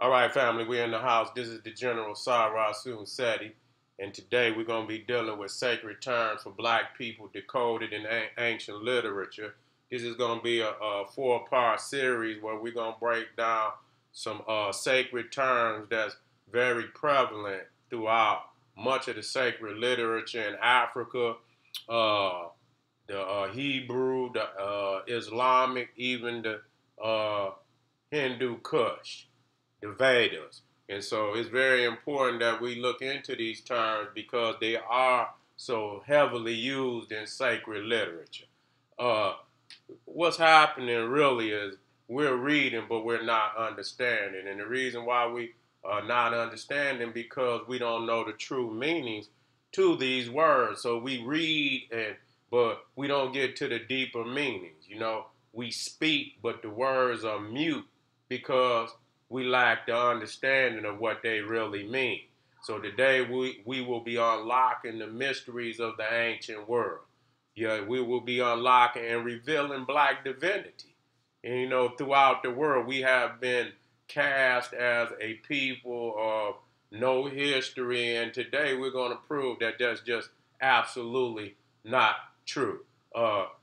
All right, family, we're in the house. This is the General Sara Suten Seti, and today we're going to be dealing with sacred terms for black people decoded in ancient literature. This is going to be a four-part series where we're going to break down some sacred terms that's very prevalent throughout much of the sacred literature in Africa, the Hebrew, the Islamic, even the Hindu Kush. The Vedas. And so it's very important that we look into these terms because they are so heavily used in sacred literature. What's happening really is we're reading, but we're not understanding. And the reason why we are not understanding because we don't know the true meanings to these words. So we read, but we don't get to the deeper meanings. You know, we speak, but the words are mute because we lack the understanding of what they really mean. So today we will be unlocking the mysteries of the ancient world. Yeah, we will be unlocking and revealing black divinity. And you know, throughout the world, we have been cast as a people of no history. And today we're going to prove that that's just absolutely not true.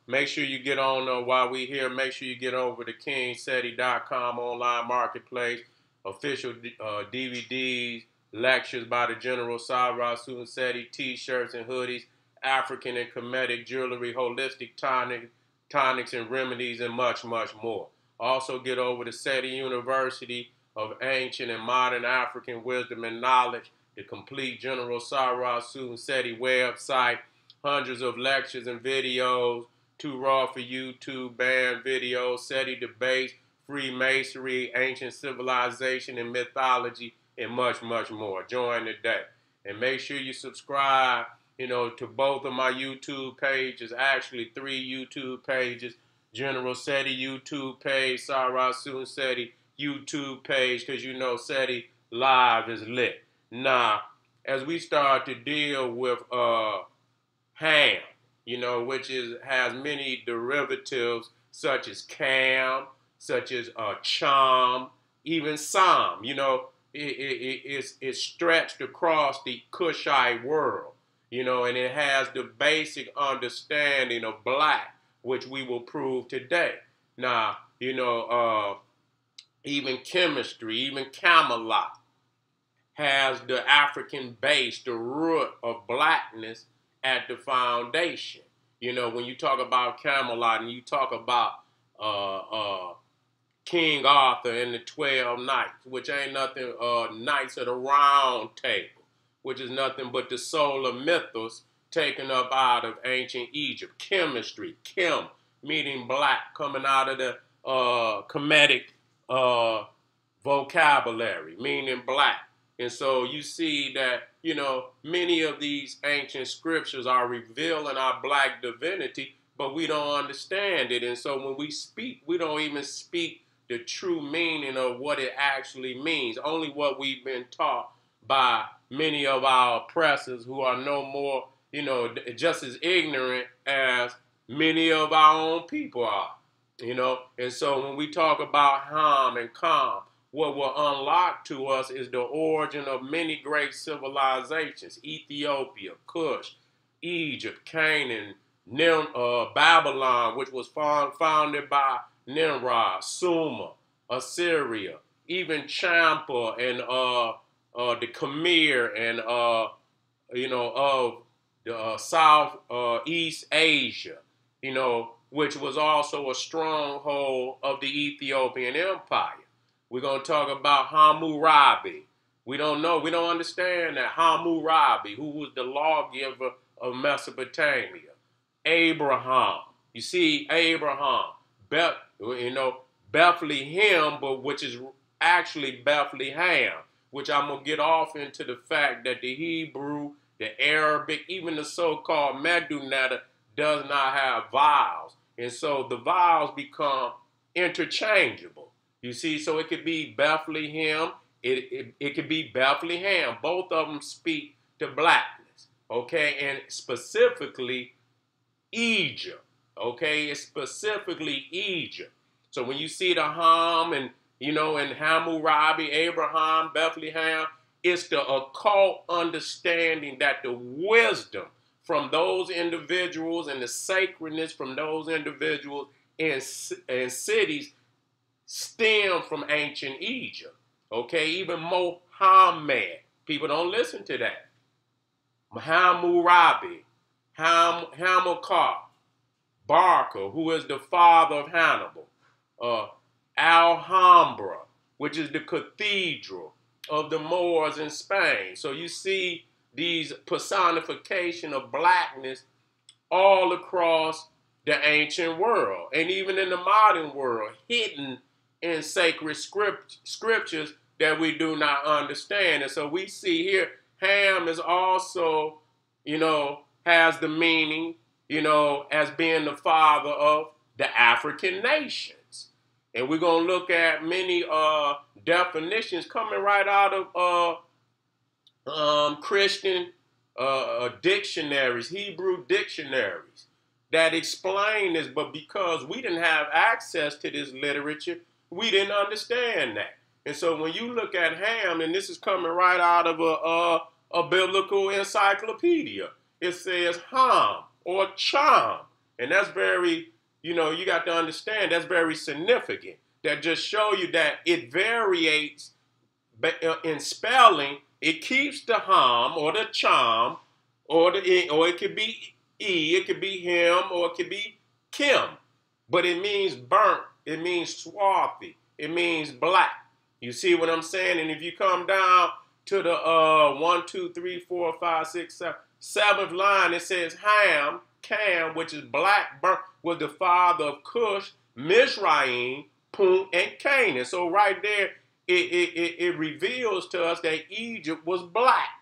Make sure you get on while we're here. Make sure you get over to KingSeti.com online marketplace, official DVDs, lectures by the General Sara Suten Seti, t-shirts and hoodies, African and Kemetic jewelry, holistic tonics and remedies, and much, much more. Also get over to Seti University of Ancient and Modern African Wisdom and Knowledge, the complete General Sara Suten Seti website, hundreds of lectures and videos, Too Raw for YouTube, band videos, SETI debates, Freemasonry, ancient civilization and mythology, and much, much more. Join today. And make sure you subscribe, you know, to both of my YouTube pages, actually three YouTube pages, General SETI YouTube page, Sara Suten SETI YouTube page, because you know SETI Live is lit. Now, as we start to deal with Ham, you know, which has many derivatives such as cam, such as chom, even psalm. You know, it's stretched across the Kushite world, you know, and it has the basic understanding of black, which we will prove today. Now, you know, even chemistry, even Camelot has the African base, the root of blackness at the foundation. You know, when you talk about Camelot and you talk about King Arthur and the 12 Knights, which ain't nothing, Knights of the Round Table, which is nothing but the solar mythos taken up out of ancient Egypt. Chemistry, chem, meaning black, coming out of the Kemetic vocabulary, meaning black. And so you see that, you know, many of these ancient scriptures are revealing our black divinity, but we don't understand it. And so when we speak, we don't even speak the true meaning of what it actually means, only what we've been taught by many of our oppressors who are no more, you know, just as ignorant as many of our own people are, you know. And so when we talk about Ham and Kham, what will unlock to us is the origin of many great civilizations: Ethiopia, Kush, Egypt, Canaan, Babylon, which was founded by Nimrod, Sumer, Assyria, even Champa and the Khmer, and you know, of the Southeast Asia, you know, which was also a stronghold of the Ethiopian Empire. We're going to talk about Hammurabi. We don't know. We don't understand that Hammurabi, who was the lawgiver of Mesopotamia. Abraham. You see, Abraham. You know, Bethlehem, but which is actually Bethlehem, which I'm going to get off into the fact that the Hebrew, the Arabic, even the so-called Medunata does not have vowels. And so the vowels become interchangeable. You see, so it could be Bethlehem, it could be Bethlehem. Both of them speak to blackness, okay? And specifically Egypt, okay? It's specifically Egypt. So when you see the Ham and you know, in Hammurabi, Abraham, Bethlehem. It's the occult understanding that the wisdom from those individuals and the sacredness from those individuals and cities stem from ancient Egypt. Okay, even Mohammed. People don't listen to that. Hammurabi, Hamilcar Barca, who is the father of Hannibal, Alhambra, which is the cathedral of the Moors in Spain. So you see these personification of blackness all across the ancient world, and even in the modern world, hidden in sacred scriptures that we do not understand. And so we see here, Ham is also, you know, has the meaning, you know, as being the father of the African nations. And we're going to look at many definitions coming right out of Christian dictionaries, Hebrew dictionaries, that explain this. But because we didn't have access to this literature, we didn't understand that. And so when you look at Ham, and this is coming right out of a biblical encyclopedia, it says Ham or Cham. And that's very, you know, you got to understand that's very significant. That just show you that it variates in spelling. It keeps the Ham or the Cham, or it could be E, it could be him, or it could be Kim. But it means burnt, it means swarthy, it means black. You see what I'm saying? And if you come down to the 1, 2, 3, 4, 5, 6, 7, 7th line, it says Ham, Cam, which is black, burnt, was the father of Kush, Mizraim, Pun, and Canaan. So right there, it reveals to us that Egypt was black.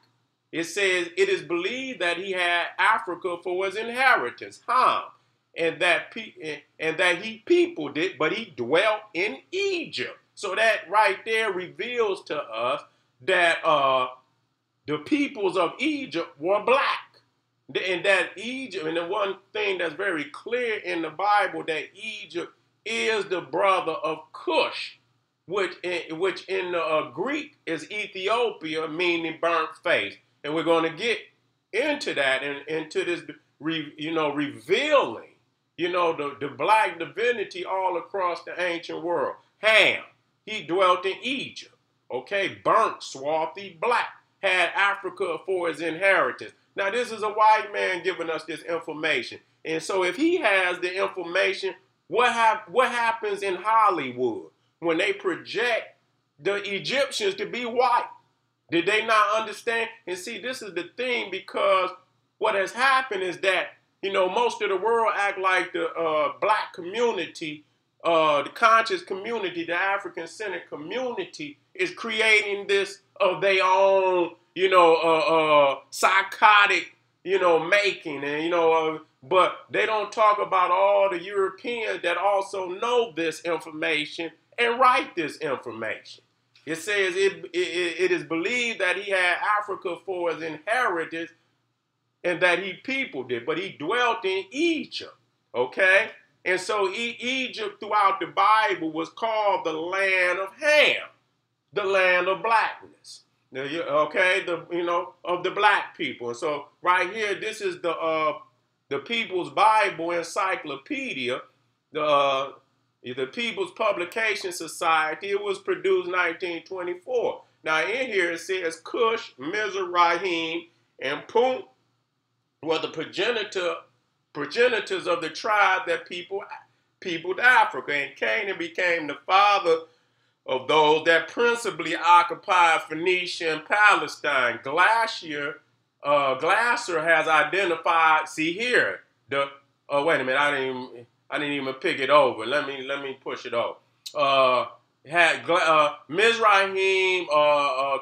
It says, it is believed that he had Africa for his inheritance, Ham, and that he peopled it, but he dwelt in Egypt. So that right there reveals to us that the peoples of Egypt were black. And that Egypt, and the one thing that's very clear in the Bible, that Egypt is the brother of Kush, which in the Greek is Ethiopia, meaning burnt face. And we're going to get into that and into this, revealing, the black divinity all across the ancient world. Ham. He dwelt in Egypt, okay, burnt, swarthy, black, had Africa for his inheritance. Now, this is a white man giving us this information. And so if he has the information, what happens in Hollywood when they project the Egyptians to be white? Did they not understand? And see, this is the thing, because what has happened is that, you know, most of the world act like the black community, the conscious community, the African-centered community, is creating this of their own, psychotic, making, and but they don't talk about all the Europeans that also know this information and write this information. It says it is believed that he had Africa for his inheritance and that he peopled it, but he dwelt in Egypt. Okay. And so Egypt throughout the Bible was called the land of Ham, the land of blackness, okay, of the black people. And so right here, this is the People's Bible Encyclopedia, the People's Publication Society. It was produced 1924. Now in here it says Cush, Mizraim, and Punt were the progenitors of the tribe that peopled Africa, and Canaan became the father of those that principally occupied Phoenicia and Palestine. Glasser has identified. See here, I didn't even pick it over. Let me push it over. Mizraim,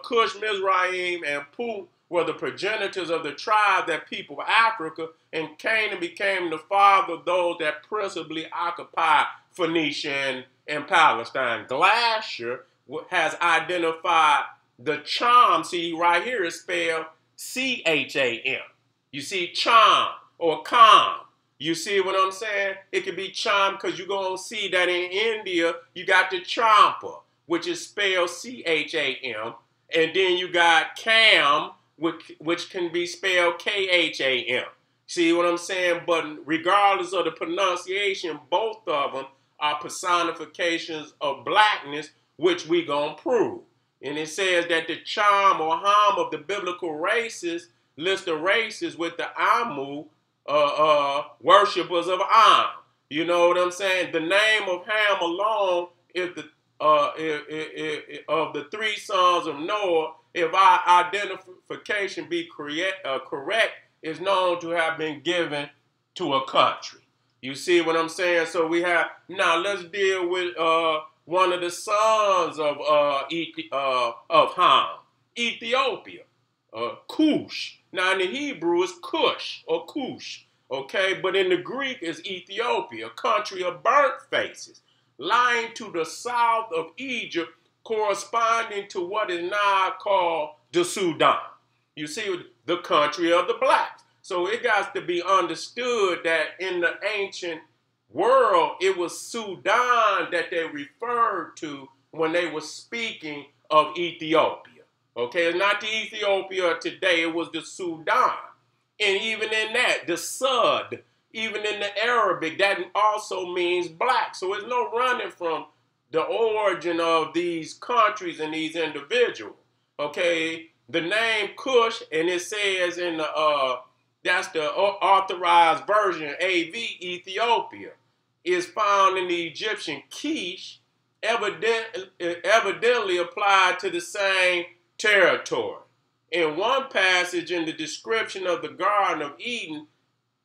Cush, Mizraim, and Put were the progenitors of the tribe that peopled Africa, and Canaan became the father of those that principally occupied Phoenicia and Palestine. Glasser has identified the Cham. See, right here is spelled C-H-A-M. You see Cham or Kam. You see what I'm saying? It could be Cham, because you're going to see that in India, you got the Champa, which is spelled C-H-A-M, and then you got Kham, which can be spelled K-H-A-M. See what I'm saying? But regardless of the pronunciation, both of them are personifications of blackness, which we gonna prove. And it says that the charm or harm of the biblical races lists the races with the Amu, worshippers of Am. You know what I'm saying? The name of Ham alone, of the three sons of Noah, if our identification be correct, is known to have been given to a country. You see what I'm saying? So we have, now let's deal with one of the sons of Ham, Ethiopia, Kush. Now in the Hebrew it's Kush or Kush, okay? But in the Greek is Ethiopia, a country of burnt faces, lying to the south of Egypt, corresponding to what is now called the Sudan. You see, the country of the blacks. So it got to be understood that in the ancient world, it was Sudan that they referred to when they were speaking of Ethiopia. Okay, it's not the Ethiopia today, it was the Sudan. And even in that, the Sud, even in the Arabic, that also means black. So there's no running from the origin of these countries and these individuals. Okay, the name Kush, and it says in the, that's the authorized version, AV, Ethiopia, is found in the Egyptian Kish, evidently applied to the same territory. In one passage in the description of the Garden of Eden,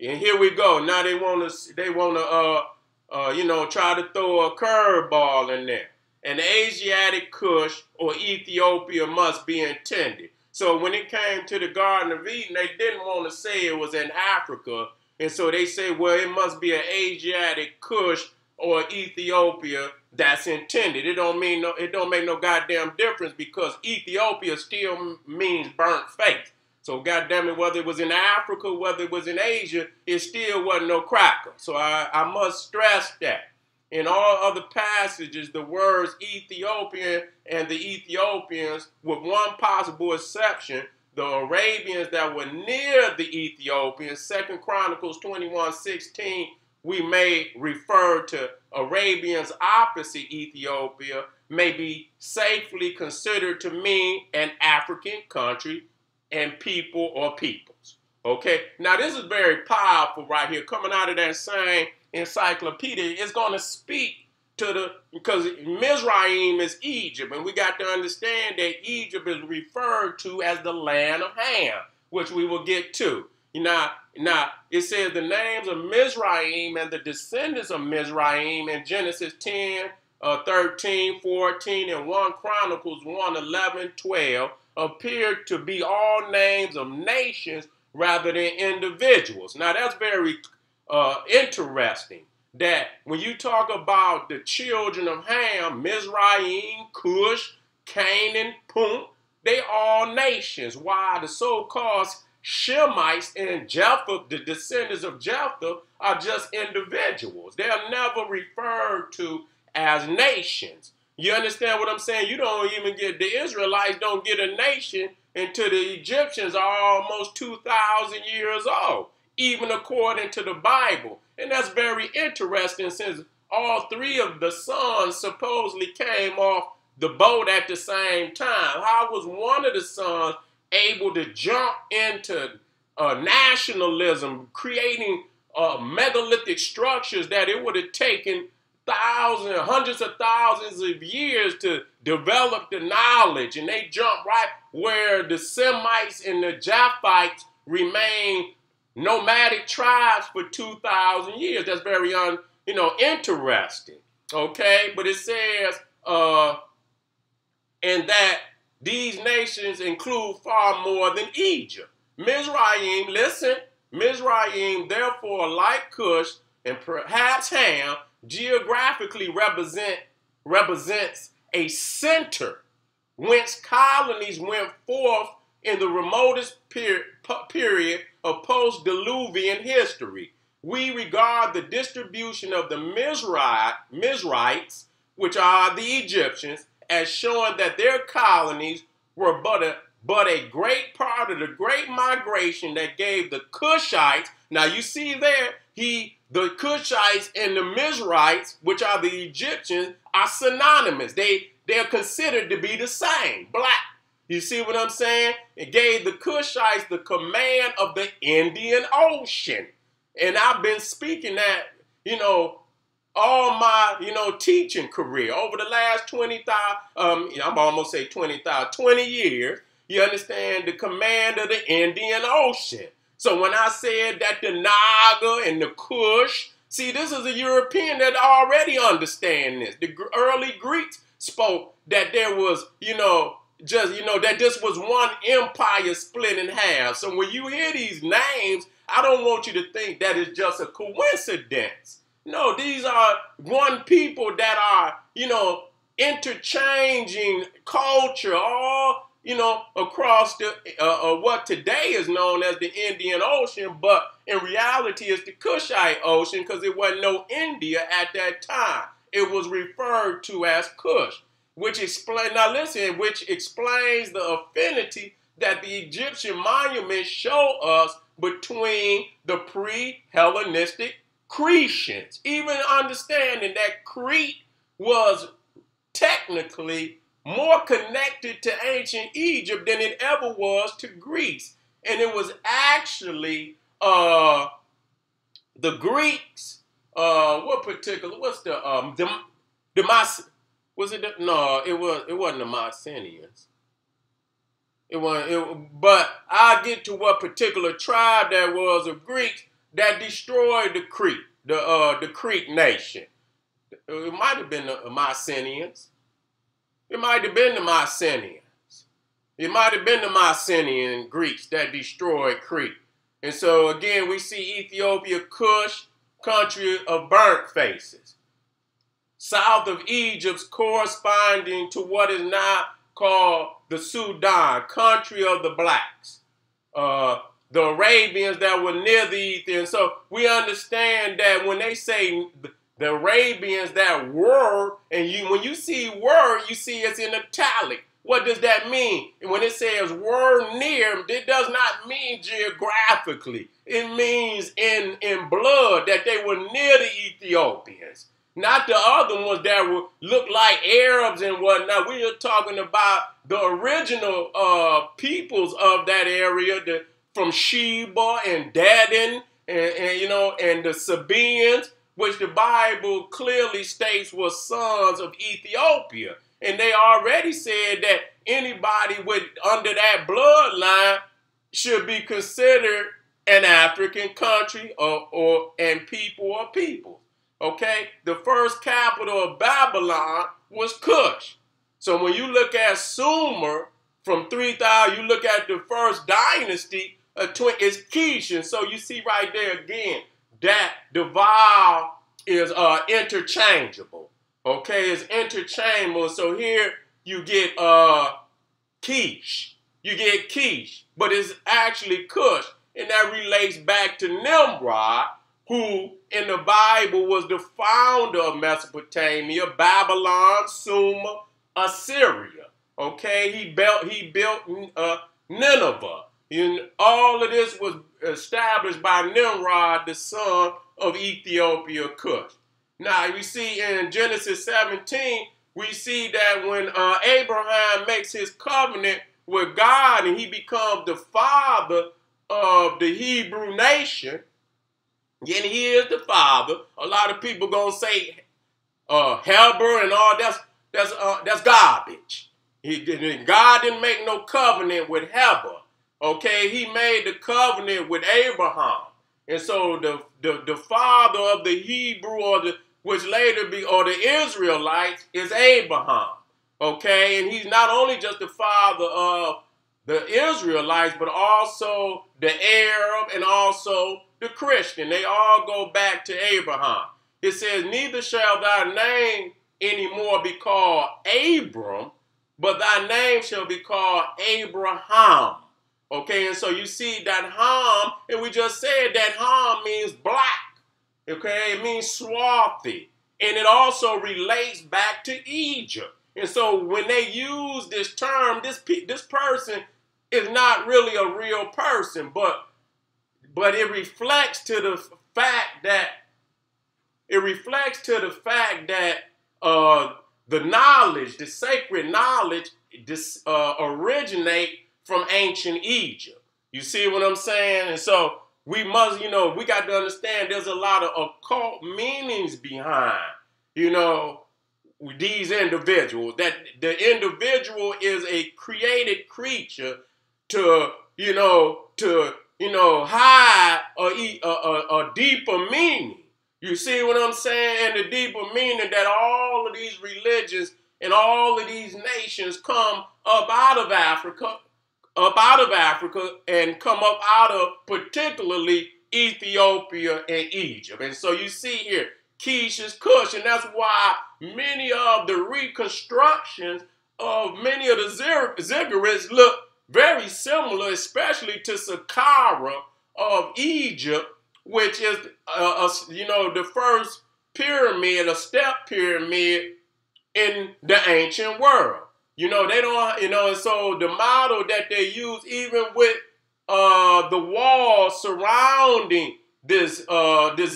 and here we go. Now they wanna you know, try to throw a curveball in there. An Asiatic Kush or Ethiopia must be intended. So when it came to the Garden of Eden, they didn't want to say it was in Africa. And so they say, well, it must be an Asiatic Kush or Ethiopia that's intended. It don't mean no, it don't make no goddamn difference because Ethiopia still means burnt face. So goddamn it, whether it was in Africa, whether it was in Asia, it still wasn't no cracker. So I must stress that. In all other passages, the words Ethiopian and the Ethiopians, with one possible exception, the Arabians that were near the Ethiopians, 2 Chronicles 21:16, we may refer to Arabians opposite Ethiopia, may be safely considered to mean an African country and people or peoples. Okay, now this is very powerful right here, coming out of that same encyclopedia. It's going to speak to the, because Mizraim is Egypt, and we got to understand that Egypt is referred to as the land of Ham, which we will get to. Now it says the names of Mizraim and the descendants of Mizraim in Genesis 10, 13, 14, and 1 Chronicles 1, 11, 12 appear to be all names of nations rather than individuals. Now that's very interesting that when you talk about the children of Ham, Mizraim, Cush, Canaan, Punt, they all nations. Why the so-called Shemites and Jephthah, the descendants of Jephthah, are just individuals. They are never referred to as nations. You understand what I'm saying? You don't even get, the Israelites don't get a nation until the Egyptians are almost 2,000 years old, even according to the Bible. And that's very interesting since all three of the sons supposedly came off the boat at the same time. How was one of the sons able to jump into nationalism, creating megalithic structures that it would have taken thousands, hundreds of thousands of years to develop the knowledge? And they jumped right where the Semites and the Japhites remain nomadic tribes for 2,000 years. That's very, interesting, okay? But it says, and that these nations include far more than Egypt. Mizraim, listen, Mizraim, therefore, like Cush and perhaps Ham, geographically represents a center whence colonies went forth in the remotest period of post-Diluvian history. We regard the distribution of the Mizrites, which are the Egyptians, as showing that their colonies were but a great part of the great migration that gave the Kushites. Now you see there, the Kushites and the Mizrahites, which are the Egyptians, are synonymous. They're considered to be the same, black. You see what I'm saying? It gave the Kushites the command of the Indian Ocean. And I've been speaking that, all my, teaching career over the last 20 years, you understand, the command of the Indian Ocean. So when I said that the Naga and the Kush, see, this is a European that already understand this. The early Greeks spoke that there was, that this was one empire split in half. So when you hear these names, I don't want you to think that it's just a coincidence. No, these are one people that are, interchanging culture all, across the what today is known as the Indian Ocean, but in reality it's the Kushite Ocean because there wasn't no India at that time. It was referred to as Kush, which explains the affinity that the Egyptian monuments show us between the pre-Hellenistic Cretians, even understanding that Crete was technically more connected to ancient Egypt than it ever was to Greece. And it was actually the Greeks, it wasn't the Mycenaeans. But I'll get to what particular tribe that was of Greeks that destroyed the Crete nation. It might have been the Mycenaeans. It might have been the Mycenaean Greeks that destroyed Crete. And so again, we see Ethiopia, Kush, country of burnt faces. South of Egypt's corresponding to what is now called the Sudan, country of the blacks. The Arabians that were near the Ethiopians. So we understand that when they say the Arabians that were, when you see were, you see it's in italic. What does that mean? And when it says were near, it does not mean geographically. It means in blood, that they were near the Ethiopians. Not the other ones that would look like Arabs and whatnot. We are talking about the original peoples of that area, from Sheba and Dedan and the Sabaeans, which the Bible clearly states were sons of Ethiopia. And they already said that anybody under that bloodline should be considered an African country and people or people. Okay? The first capital of Babylon was Kush. So when you look at Sumer from 3000, you look at the first dynasty, it's Kish. And so you see right there again, that the vowel is interchangeable. Okay, it's interchangeable. So here you get Kish. But it's actually Kush. And that relates back to Nimrod, who in the Bible was the founder of Mesopotamia, Babylon, Sumer, Assyria. Okay, he built Nineveh. And all of this was established by Nimrod, the son of Ethiopia, Cush. Now, we see in Genesis 17, we see that when Abraham makes his covenant with God and he becomes the father of the Hebrew nation, and he is the father. A lot of people going to say Heber and all that's garbage. God didn't make no covenant with Heber. Okay, he made the covenant with Abraham. And so the father of the Hebrew, or the Israelites, is Abraham. Okay, and he's not only just the father of the Israelites, but also the Arab and also the Christian. They all go back to Abraham. It says, neither shall thy name anymore be called Abram, but thy name shall be called Abraham. Okay, and so you see that Ham, and we just said that Ham means black. Okay, it means swarthy. And it also relates back to Egypt. And so when they use this term, this person is not really a real person, but it reflects to the fact that the knowledge, the sacred knowledge, originate from ancient Egypt. You see what I'm saying? And so we must, we got to understand there's a lot of occult meanings behind, these individuals, that the individual is a created creature to hide a deeper meaning. You see what I'm saying? And the deeper meaning that all of these religions and all of these nations come up out of Africa and come up out of particularly Ethiopia and Egypt. And so you see here, Kish is Kush, and that's why many of the reconstructions of many of the ziggurats look very similar, especially to Saqqara of Egypt, which is, the first pyramid, a step pyramid in the ancient world. And so the model that they use, even with the wall surrounding this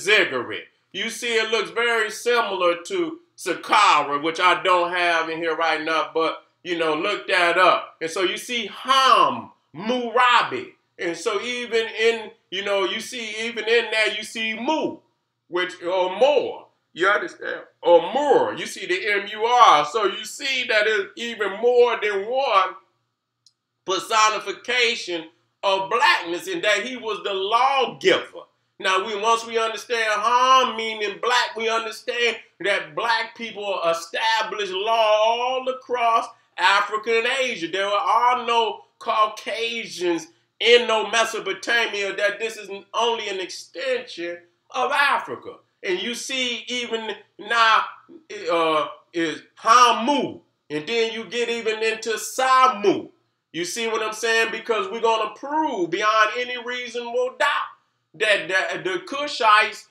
ziggurat, you see it looks very similar to Saqqara, which I don't have in here right now, but, look that up. And so you see Hammurabi. And so even in, you see, even in there, you see Mu, or more. You understand? Or more. You see the M-U-R. So you see that it's even more than one personification of blackness, and that he was the lawgiver. Now, once we understand Ham meaning black, we understand that black people established law all across Africa and Asia. There are no Caucasians in no Mesopotamia, that this is only an extension of Africa. And you see even now is Hamu. And then you get even into Samu. You see what I'm saying? Because we're going to prove beyond any reasonable doubt that the Kushites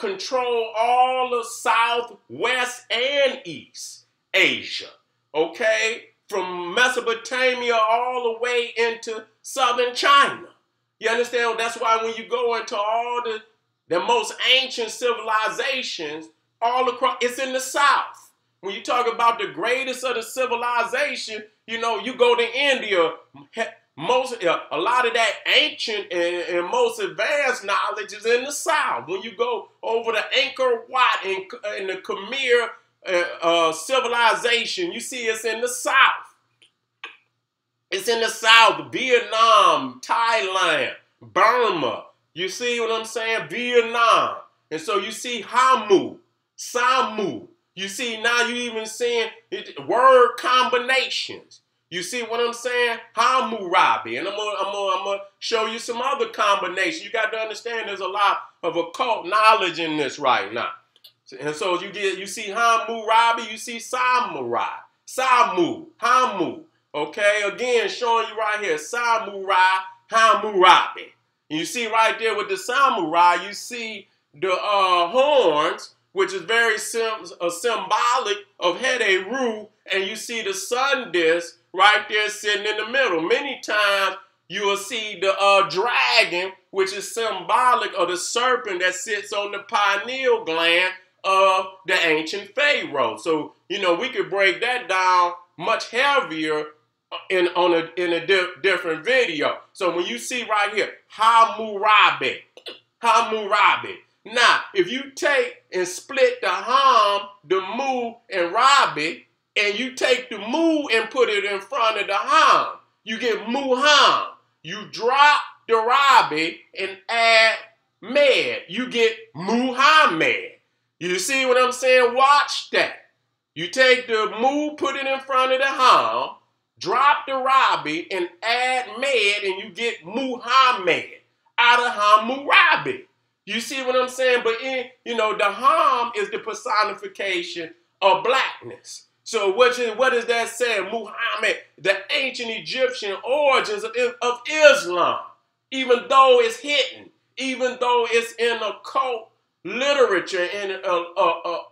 control all of South, West, and East Asia. Okay? From Mesopotamia all the way into southern China. You understand? That's why when you go into all the most ancient civilizations all across, it's in the South. When you talk about the greatest of the civilization, you go to India, a lot of that ancient and most advanced knowledge is in the South. When you go over to Angkor Wat and the Khmer civilization, you see it's in the South. It's in the South, Vietnam, Thailand, Burma. You see what I'm saying? Vietnam. And so you see Hamu, Samu. You see, now you even seeing word combinations. You see what I'm saying? Hammurabi. And I'm gonna show you some other combinations. You got to understand there's a lot of occult knowledge in this right now. And so you see Hammurabi, you see Samurai, Samu, Hamu. Okay, again, showing you right here, Samurai, Hammurabi. And you see right there with the Samurai, you see the horns, which is very symbolic of Heru, and you see the sun disk right there sitting in the middle. Many times you will see the dragon, which is symbolic of the serpent that sits on the pineal gland of the ancient pharaoh. So, we could break that down much heavier in a different video. So when you see right here, Hammurabi, Hammurabi. Now, if you take and split the Ham, the Mu, and Rabi, and you take the Mu and put it in front of the Ham, you get Mu Ham. You drop the Rabi and add Med, you get Muhammad. You see what I'm saying? Watch that. You take the Mu, put it in front of the Ham, drop the Rabi and add Med, and you get Muhammad out of Hammurabi. You see what I'm saying? But the Ham is the personification of blackness. So what is that saying? Muhammad, the ancient Egyptian origins of Islam, even though it's hidden, even though it's in occult literature and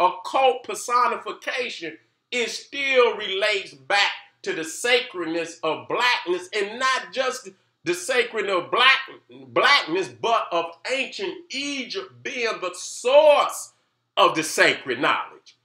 occult personification, it still relates back to the sacredness of blackness, and not just the sacredness of blackness, but of ancient Egypt being the source of the sacred knowledge.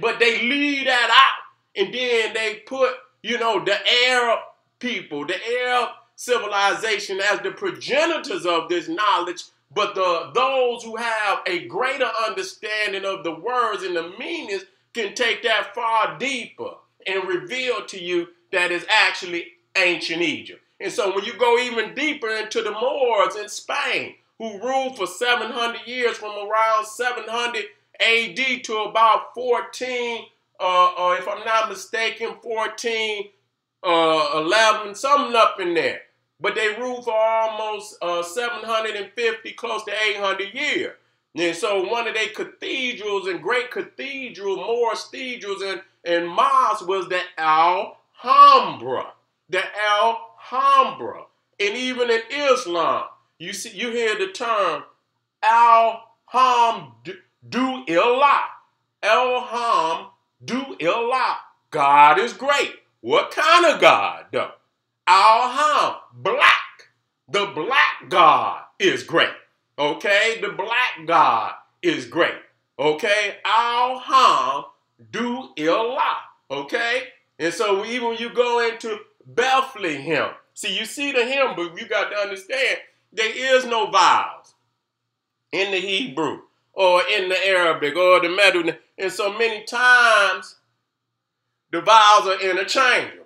But they leave that out, and then they put, you know, the Arab people, the Arab civilization as the progenitors of this knowledge, but those who have a greater understanding of the words and the meanings can take that far deeper and reveal to you that it's actually ancient Egypt. And so when you go even deeper into the Moors in Spain, who ruled for 700 years from around 700 AD to about 1411, something up in there. But they ruled for almost 750, close to 800 years. And so one of their cathedrals and great cathedral, Moorish cathedrals and mosques was the Alhambra. The Alhambra. And even in Islam, you see, you hear the term Alhamdulillah. Alhamdulillah. God is great. What kind of God, though? Alham, black. The black God is great. Okay? The black God is great. Okay? Alhamdulillah. Okay? And so even when you go into Bethlehem, see, you see the hymn, but you got to understand there is no vowels in the Hebrew or in the Arabic or the Middle. And so many times the vowels are interchangeable.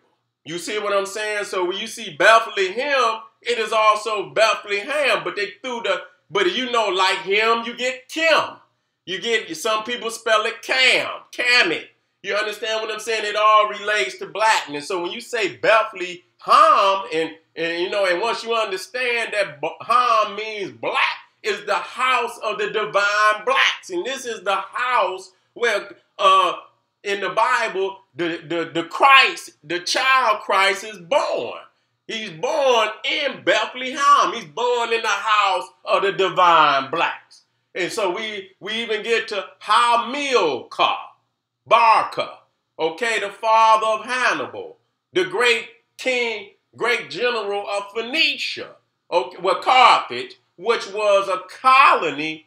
You see what I'm saying? So when you see Bethlehem, it is also Bethlehem, but they threw the, but you know, like him, you get Kim. You get, some people spell it Cam, Kamit. You understand what I'm saying? It all relates to blackness. So when you say Bethlehem, and you know, and once you understand that Ham means black, is the house of the divine blacks. And this is the house where, in the Bible, the Christ, the child Christ is born. He's born in Bethlehem. He's born in the house of the divine blacks. And so we even get to Hamilcar Barca, okay, the father of Hannibal, the great king, great general of Phoenicia, okay, well, Carthage, which was a colony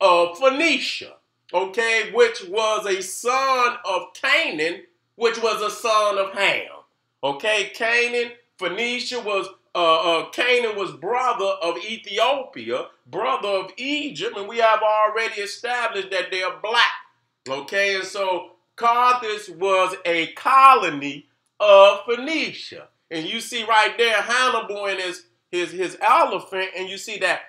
of Phoenicia. Okay, which was a son of Canaan, which was a son of Ham. Okay, Canaan, Phoenicia was, Canaan was brother of Ethiopia, brother of Egypt, and we have already established that they are black. Okay, and so Carthage was a colony of Phoenicia. And you see right there Hannibal and his elephant, and you see that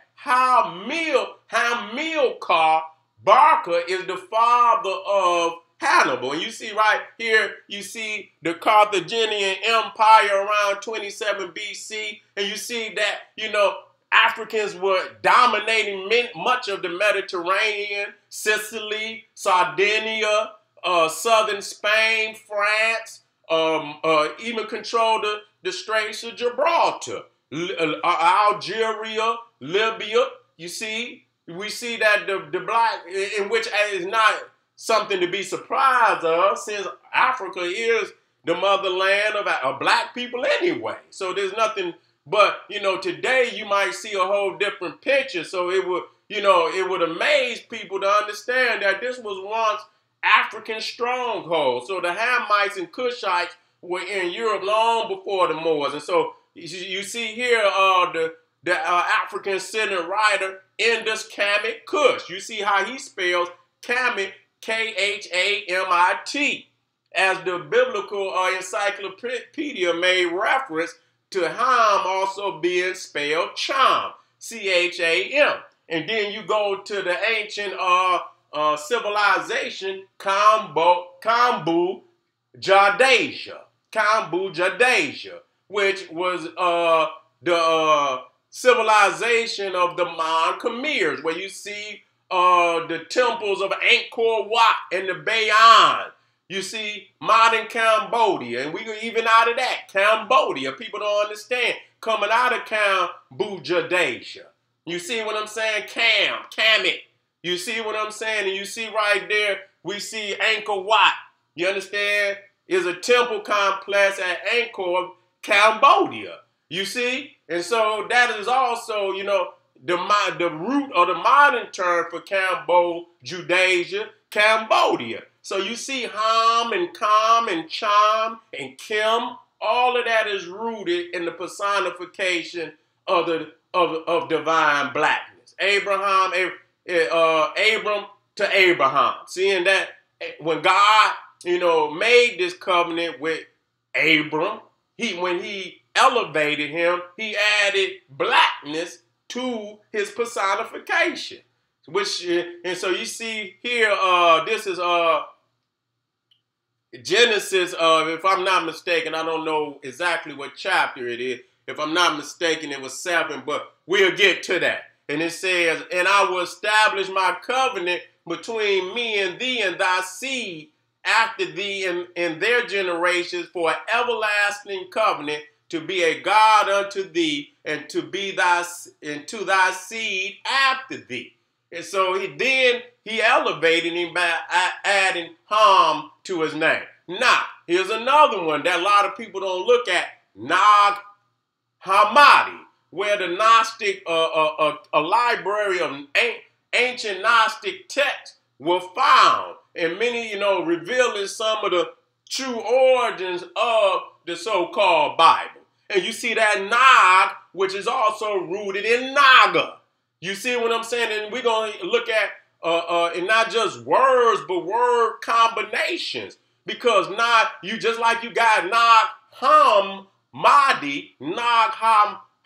Hamilcar Barca is the father of Hannibal. And you see right here, you see the Carthaginian Empire around 27 BC. And you see that, you know, Africans were dominating much of the Mediterranean, Sicily, Sardinia, southern Spain, France, even controlled the Straits of Gibraltar, Algeria, Libya, you see. We see that the black, in which is not something to be surprised of, since Africa is the motherland of black people anyway. So there's nothing, but, you know, today you might see a whole different picture. So it would, you know, it would amaze people to understand that this was once African stronghold. So the Hamites and Kushites were in Europe long before the Moors. And so you see here the African centered writer Indus Kamit Kush. You see how he spells Kamit, K-H-A-M-I-T, as the biblical encyclopedia made reference to Ham also being spelled Cham, C-H-A-M. And then you go to the ancient civilization Kambuja-desha, which was the civilization of the Mon Khmer, where you see the temples of Angkor Wat and the Bayon. You see modern Cambodia, and we even out of that, Cambodia, people don't understand, coming out of Kambuja-desha. You see what I'm saying? Kamit. You see what I'm saying? And you see right there, we see Angkor Wat, you understand, is a temple complex at Angkor, Cambodia. You see? And so that is also, you know, the root of the modern term for Kambuja-desha, Cambodia. So you see Ham and Kam and Cham and Kim, all of that is rooted in the personification of divine blackness. Abram to Abraham. Seeing that when God, you know, made this covenant with Abram, when he elevated him, he added blackness to his personification. Which, and so you see here, this is Genesis, if I'm not mistaken, I don't know exactly what chapter it is. If I'm not mistaken, it was 7, but we'll get to that. And it says, "And I will establish my covenant between me and thee and thy seed after thee and their generations for an everlasting covenant, to be a God unto thee and to be thy, and to thy seed after thee." And so he elevated him by adding Ham to his name. Now, here's another one that a lot of people don't look at, Nag Hammadi, where the Gnostic, a library of ancient Gnostic texts were found, and many, you know, revealing some of the true origins of the so-called Bible. And you see that Nag, which is also rooted in Naga. You see what I'm saying? And we're going to look at, and not just words, but word combinations. Because Nag, you just like you got Nag Hammadi, Nag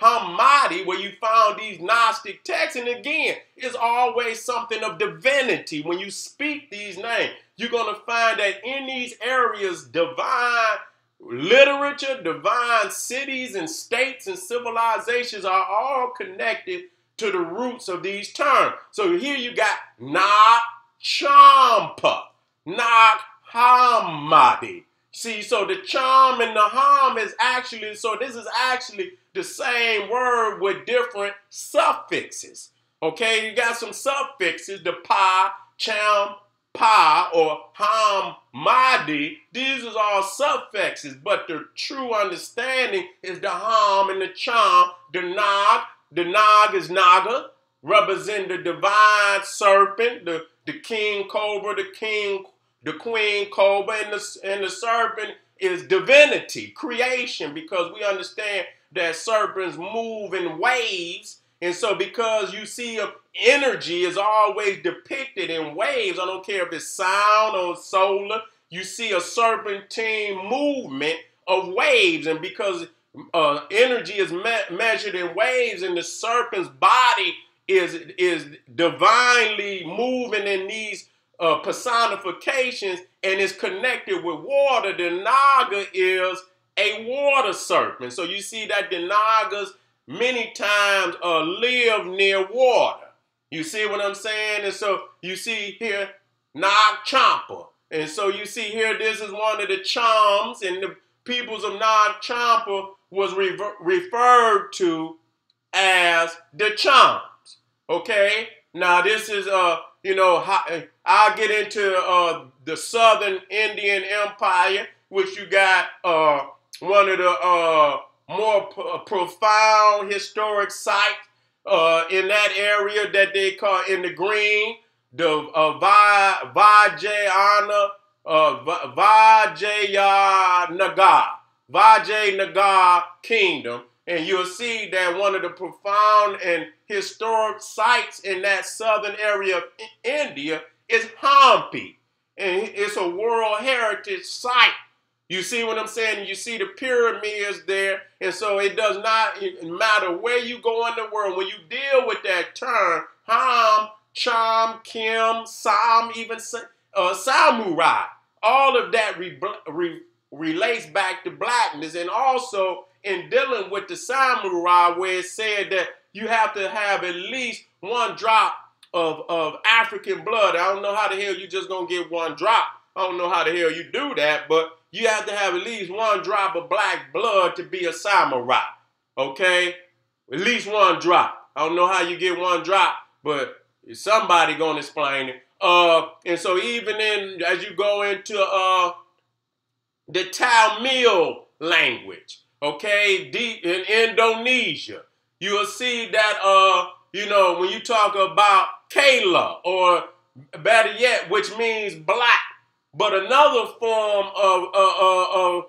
Hammadi, where you found these Gnostic texts. And again, it's always something of divinity. When you speak these names, you're going to find that in these areas, divine literature, divine cities and states and civilizations are all connected to the roots of these terms. So here you got Nag Champa, Nag Hammadi. See, so the Cham and the Ham is actually, so this is actually the same word with different suffixes. Okay, you got some suffixes, the Pa, Cham, Pa, or Hammadi. These are all suffixes, but the true understanding is the Ham and the Cham, the Nag. The Nag is Naga, representing the divine serpent, the king cobra, the queen cobra, and the serpent is divinity, creation, because we understand that serpents move in waves, and so because you see energy is always depicted in waves, I don't care if it's sound or solar, you see a serpentine movement of waves, and because energy is measured in waves, and the serpent's body is divinely moving in these personifications, and is connected with water. The Naga is a water serpent, so you see that the Nagas many times live near water. You see what I'm saying? And so you see here Nag Champa, and so you see here this is one of the Chams, and the peoples of Nag Champa was referred to as the Chams, okay? Now this is, you know, I'll get into the Southern Indian Empire, which you got one of the more profound historic sites in that area that they call in the green, the Vijaya Nagar. Vijaya Nagar Kingdom, and you'll see that one of the profound and historic sites in that southern area of India is Hampi, and it's a World Heritage Site. You see what I'm saying? You see the pyramids there, and so it does not matter where you go in the world, when you deal with that term, Ham, Cham, Kim, Sam, even Samurai, all of that relates back to blackness, and also in dealing with the samurai, where it said that you have to have at least one drop of African blood. I don't know how the hell you just gonna get one drop. I don't know how the hell you do that, but you have to have at least one drop of black blood to be a samurai, okay? At least one drop. I don't know how you get one drop, but somebody gonna explain it. And so even in, as you go into the Tamil language, okay, deep in Indonesia, you will see that, you know, when you talk about Kala, or better yet, which means black, but another form of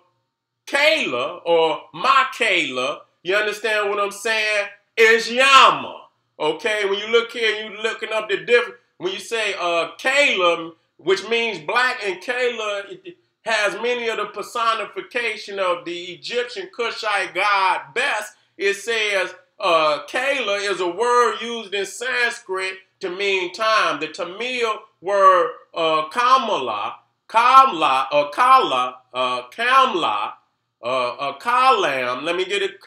Kala or Makala, you understand what I'm saying, is Yama. Okay, when you look here and you're looking up the difference, when you say Kala, which means black, and Kala has many of the personification of the Egyptian Kushite god Bes. It says Kala is a word used in Sanskrit to mean time. The Tamil word kalam, let me get it,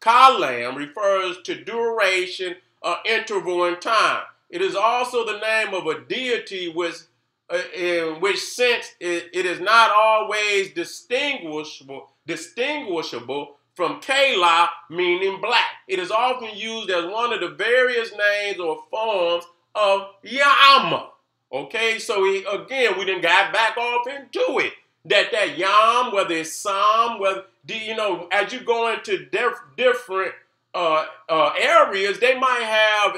kalam refers to duration, interval in time. It is also the name of a deity which, in which sense it is not always distinguishable from Kala, meaning black. It is often used as one of the various names or forms of Yama. Okay, so again, we done got back off into it. That Yam, whether it's Sam, whether, you know, as you go into different areas, they might have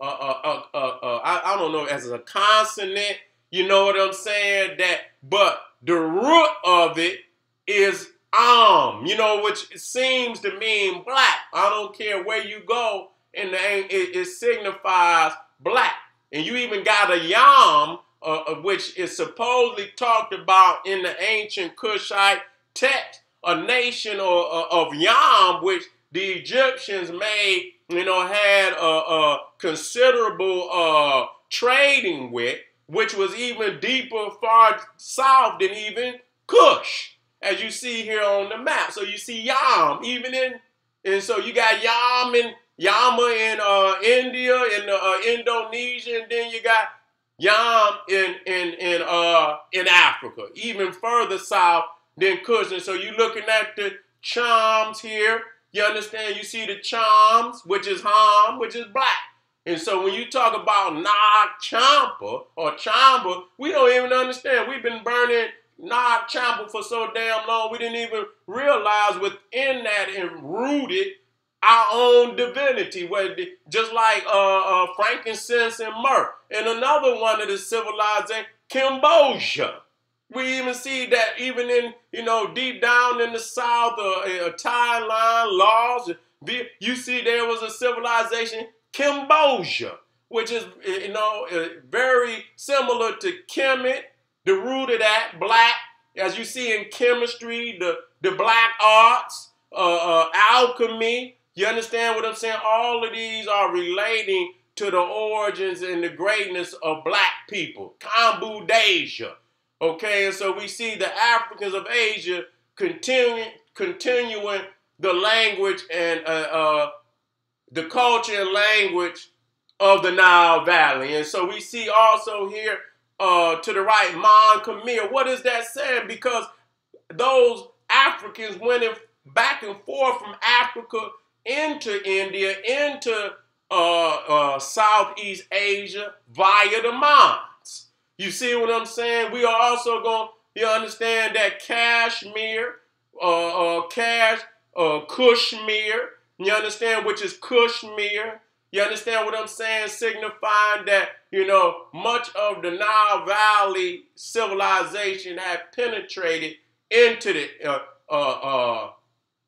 I don't know, as a consonant, you know what I'm saying, that, but the root of it is you know, which seems to mean black. I don't care where you go, and it signifies black. And you even got a Yam, which is supposedly talked about in the ancient Kushite text, a nation of Yam, which the Egyptians made, you know, had a considerable trading with, which was even deeper, far south than even Kush, as you see here on the map. So you see Yam, even in, and so you got Yam and Yama in India and Indonesia, and then you got Yam in Africa, even further south than Kush. And so you're looking at the Chams here. You understand? You see the Chams, which is Ham, which is black. And so when you talk about Nag Champa or Chamba, we don't even understand. We've been burning Nag Champa for so damn long, we didn't even realize within that and rooted our own divinity, where just like frankincense and myrrh. And another one of the civilization, Kambuja. We even see that even in, you know, deep down in the south, Thailand, Laos, you see there was a civilization, Kambuja, which is, you know, very similar to Kemet, the root of that, black, as you see in chemistry, the black arts, alchemy. You understand what I'm saying? All of these are relating to the origins and the greatness of black people. Kambuja-desha. Okay, and so we see the Africans of Asia continuing the language and the culture and language of the Nile Valley. And so we see also here to the right, Mon Khmer. What is that saying? Because those Africans went back and forth from Africa into India, into Southeast Asia via the Mon. You see what I'm saying? We are also going to, you understand that Kashmir, Kashmir, you understand, which is Kashmir. You understand what I'm saying? Signifying that, you know, much of the Nile Valley civilization had penetrated into the,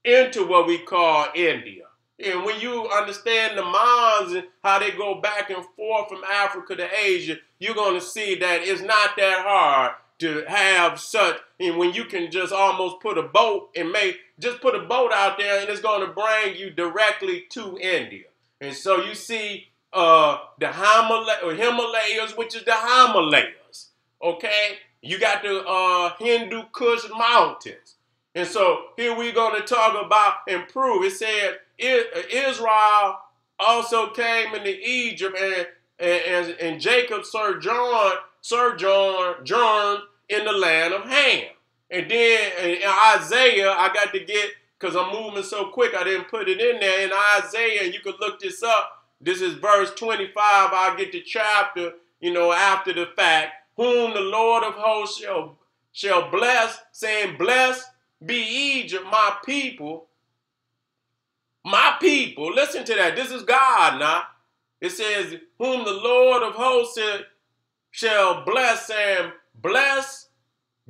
into what we call India. And when you understand the Mons and how they go back and forth from Africa to Asia, you're going to see that it's not that hard to have such, and when you can just almost put a boat and just put a boat out there, and it's going to bring you directly to India. And so you see the Himalayas, which is the Himalayas, okay? You got the Hindu Kush mountains. And so here we're going to talk about and prove. It said Israel also came into Egypt, and Jacob sojourned in the land of Ham. And then in Isaiah, I got to get, because I'm moving so quick, I didn't put it in there. In Isaiah, you could look this up. This is verse 25. I'll get the chapter, you know, after the fact. Whom the Lord of hosts shall bless, saying, blessed be Egypt, my people. My people, listen to that. This is God now. It says, whom the Lord of hosts shall bless, saying, blessed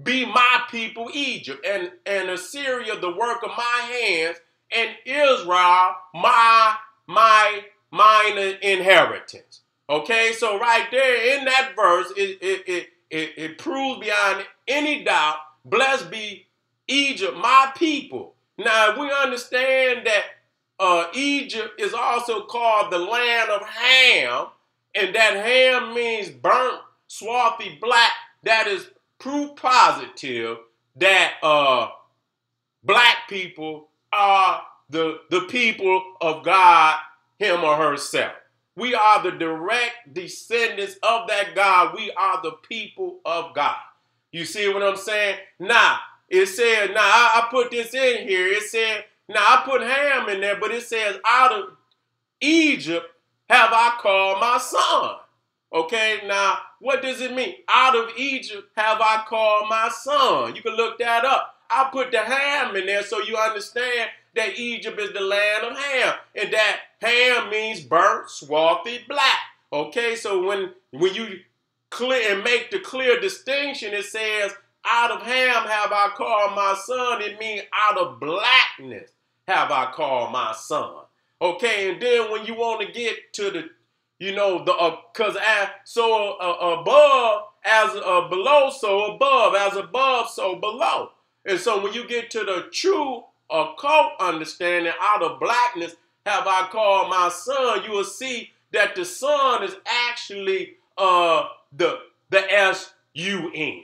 be my people, Egypt, and Assyria, the work of my hands, and Israel, mine inheritance. Okay, so right there in that verse, it proves beyond any doubt, blessed be Egypt, my people. Now, if we understand that Egypt is also called the land of Ham, and that Ham means burnt, swarthy black. That is proof positive that black people are the people of God, him or herself. We are the direct descendants of that God. We are the people of God. You see what I'm saying? Now, it said, now I put this in here. It said, now I put Ham in there, but it says, out of Egypt have I called my son. Okay, now what does it mean? Out of Egypt have I called my son. You can look that up. I put the Ham in there so you understand that Egypt is the land of Ham, and that Ham means burnt, swarthy black. Okay, so when you clear and make the clear distinction, it says, out of Ham have I called my son. It means out of blackness have I called my son. Okay, and then when you want to get to the, you know, above as below, so above, as above, so below. And so when you get to the true occult understanding, out of blackness have I called my son, you will see that the son is actually the S-U-N.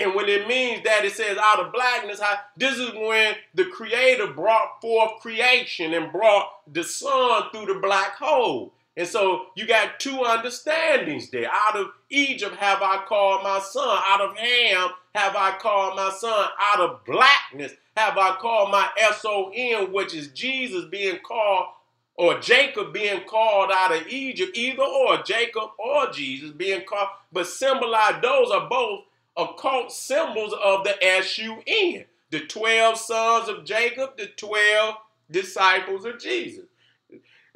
And when it means that, it says out of blackness, this is when the creator brought forth creation and brought the sun through the black hole. And so you got two understandings there. Out of Egypt have I called my son. Out of Ham have I called my son. Out of blackness have I called my S-O-N, which is Jesus being called, or Jacob being called out of Egypt, either or, Jacob or Jesus being called, but symbolize, those are both occult symbols of the S-U-N, the 12 sons of Jacob, the 12 disciples of Jesus.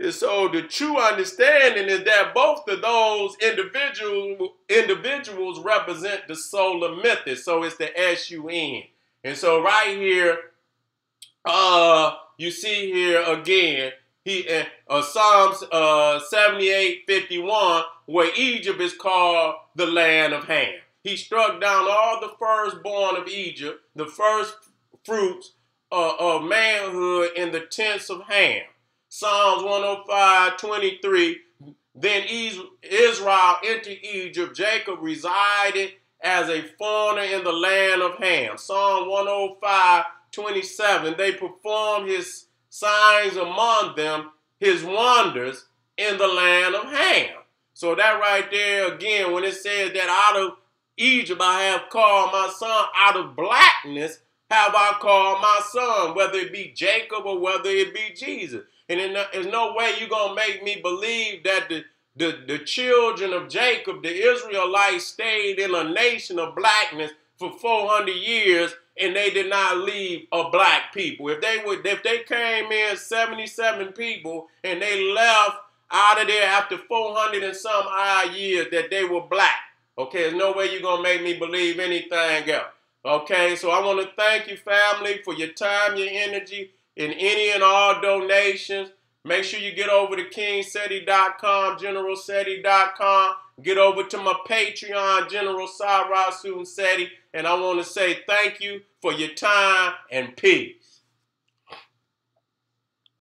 And so the true understanding is that both of those individuals represent the solar method. So it's the S-U-N. And so right here, you see here again, Psalms 78:51, where Egypt is called the land of Ham. He struck down all the firstborn of Egypt, the first fruits of manhood in the tents of Ham. Psalms 105:23. Then Israel entered Egypt. Jacob resided as a foreigner in the land of Ham. Psalm 105:27. They performed his signs among them, his wonders in the land of Ham. So that right there again, when it says that out of Egypt I have called my son, out of blackness have I called my son, whether it be Jacob or whether it be Jesus. And there's no way you're going to make me believe that the children of Jacob, the Israelites, stayed in a nation of blackness for 400 years and they did not leave a black people. If they came in 77 people and they left out of there after 400 and some odd years that they were black. Okay, there's no way you're going to make me believe anything else. Okay, so I want to thank you, family, for your time, your energy, and any and all donations. Make sure you get over to KingSeti.com, GeneralSeti.com. Get over to my Patreon, General Sara Suten Seti. And I want to say thank you for your time and peace.